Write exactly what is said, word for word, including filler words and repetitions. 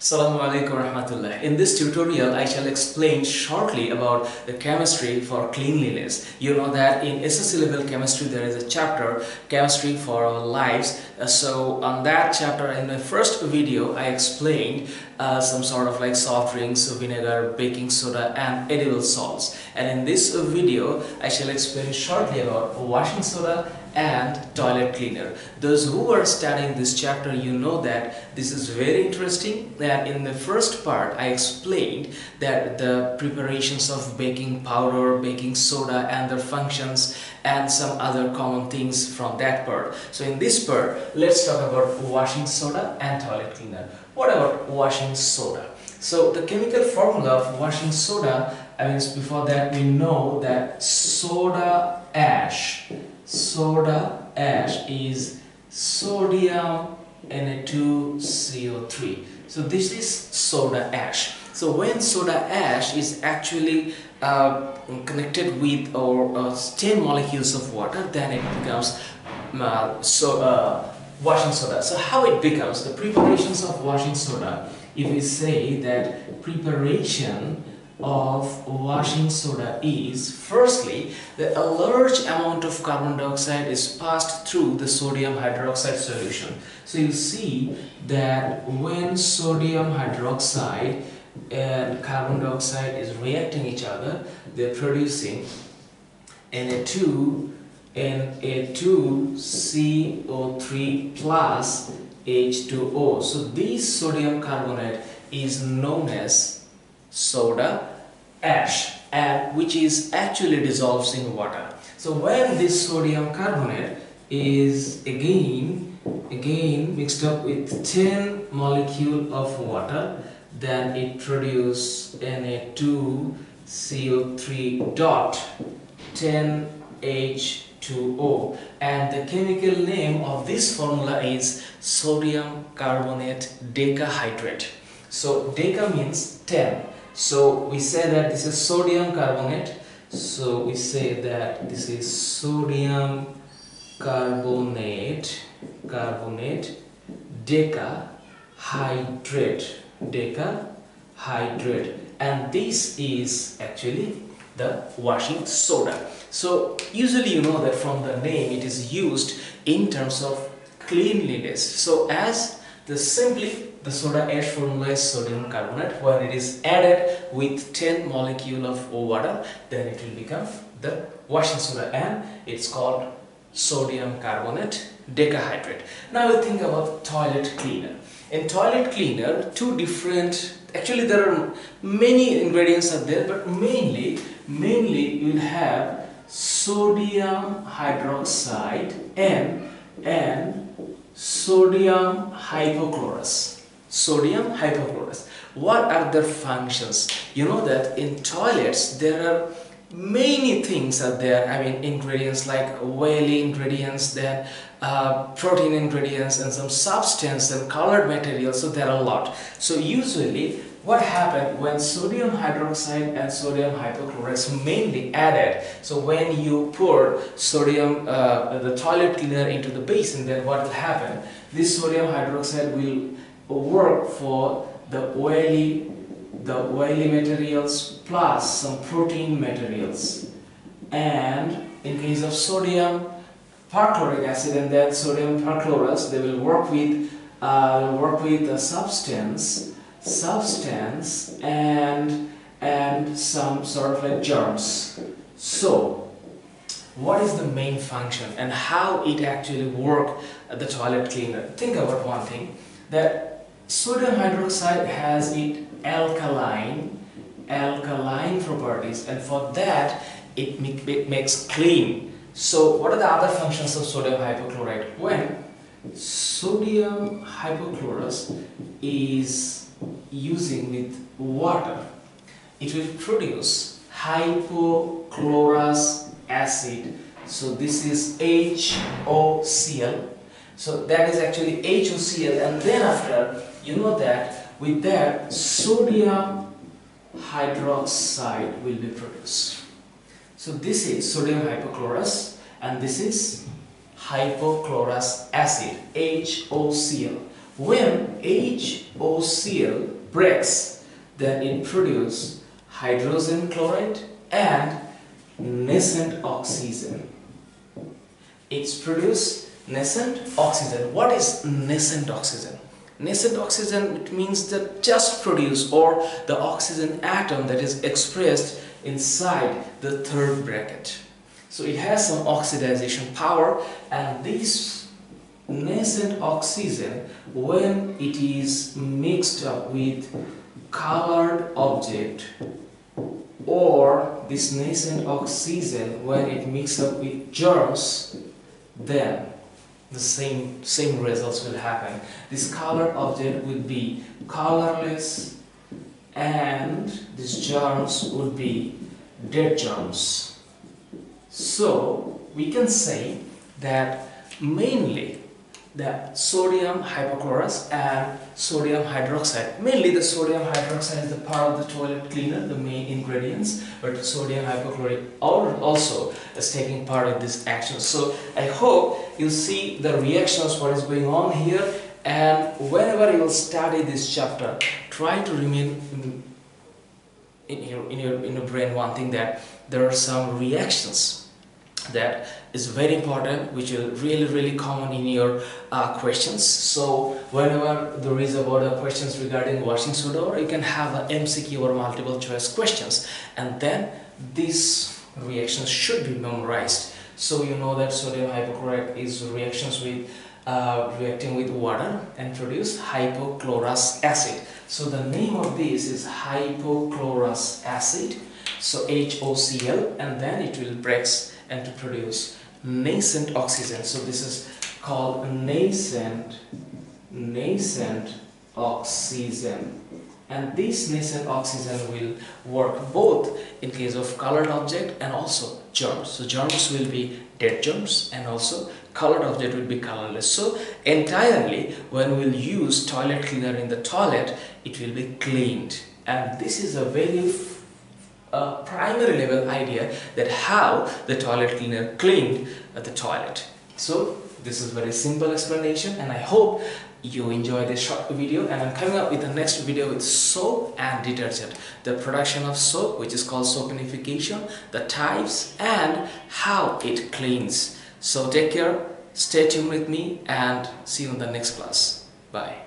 Assalamu alaikum warahmatullah. In this tutorial, I shall explain shortly about the chemistry for cleanliness. You know that in S S C level chemistry, there is a chapter, chemistry for our lives. So on that chapter, in my first video, I explained uh, some sort of like soft drinks, vinegar, baking soda and edible salts. And in this video, I shall explain shortly about washing soda and toilet cleaner. Those who are studying this chapter, you know that this is very interesting. That in the first part I explained that the preparations of baking powder, baking soda and their functions and some other common things from that part. So in this part, let's talk about washing soda and toilet cleaner. What about washing soda? So the chemical formula of washing soda, I mean before that we know that soda ash Soda ash is sodium N A two C O three. So this is soda ash. So when soda ash is actually uh, connected with or uh, ten molecules of water, then it becomes uh, so uh, washing soda. So how it becomes the preparations of washing soda? If we say that preparation of washing soda is, firstly, that a large amount of carbon dioxide is passed through the sodium hydroxide solution. So you see that when sodium hydroxide and carbon dioxide is reacting each other, they're producing N A two, N A two C O three plus H two O. So this sodium carbonate is known as soda ash, and which is actually dissolves in water. So when this sodium carbonate is again again mixed up with ten molecule of water, then it produces N A two C O three dot ten H two O, and the chemical name of this formula is sodium carbonate decahydrate. So deca means ten. So we say that this is sodium carbonate. So we say that this is sodium carbonate, carbonate, decahydrate, decahydrate, and this is actually the washing soda. So usually you know that from the name it is used in terms of cleanliness. So as the simply the soda ash formula is sodium carbonate. When it is added with ten molecule of water, then it will become the washing soda, and it's called sodium carbonate decahydrate. Now we think about toilet cleaner. In toilet cleaner, two different, actually there are many ingredients are there, but mainly, mainly you will have sodium hydroxide and and sodium hypochlorite. Sodium hypochlorite. What are their functions? You know that in toilets there are many things are there. I mean ingredients like oily ingredients, then uh, protein ingredients and some substance and colored material. So there are a lot. So usually what happened when sodium hydroxide and sodium hypochlorite mainly added? So when you pour sodium, uh, the toilet cleaner into the basin, then what will happen? This sodium hydroxide will work for the oily, the oily materials plus some protein materials. And in case of sodium perchloric acid and then sodium perchlorate, they will work with uh, work with a substance. substance and and some sort of like germs. So what is the main function and how it actually work at the toilet cleaner? Think about one thing, that sodium hydroxide has it alkaline alkaline properties, and for that it, make, it makes clean. So what are the other functions of sodium hypochlorite? When sodium hypochlorite is using with water, it will produce hypochlorous acid. So this is H O C l. So that is actually H O C l, and then after you know that with that sodium hydroxide will be produced. So this is sodium hypochlorous and this is hypochlorous acid, H O C l. When HOCl breaks, then it produces hydrogen chloride and nascent oxygen. It's produced nascent oxygen. What is nascent oxygen? Nascent oxygen, it means that just produced or the oxygen atom that is expressed inside the third bracket. So it has some oxidation power, and this nascent oxygen, when it is mixed up with colored object, or this nascent oxygen when it mixes up with germs, then the same same results will happen. This colored object would be colorless, and these germs would be dead germs. So we can say that mainly the sodium hypochlorite and sodium hydroxide, mainly the sodium hydroxide is the part of the toilet cleaner, the main ingredients, but sodium hypochlorite also is taking part in this action. So I hope you see the reactions, what is going on here, and whenever you will study this chapter, try to remain in your, in your, in your brain one thing, that there are some reactions that is very important, which is really really common in your uh, questions. So whenever there is about a questions regarding washing soda, or you can have a M C Q or multiple choice questions, and then these reactions should be memorized. So you know that sodium hypochlorite is reactions with uh, reacting with water and produce hypochlorous acid. So the name of this is hypochlorous acid. So HOCl, and then it will break and to produce nascent oxygen. So this is called nascent nascent oxygen, and this nascent oxygen will work both in case of colored object and also germs. So germs will be dead germs, and also colored object will be colorless. So entirely when we'll use toilet cleaner in the toilet, it will be cleaned, and this is a very a primary level idea that how the toilet cleaner cleaned the toilet. So this is very simple explanation, and I hope you enjoy this short video, and I'm coming up with the next video with soap and detergent, the production of soap, which is called saponification, the types and how it cleans. So take care, stay tuned with me, and see you in the next class. Bye.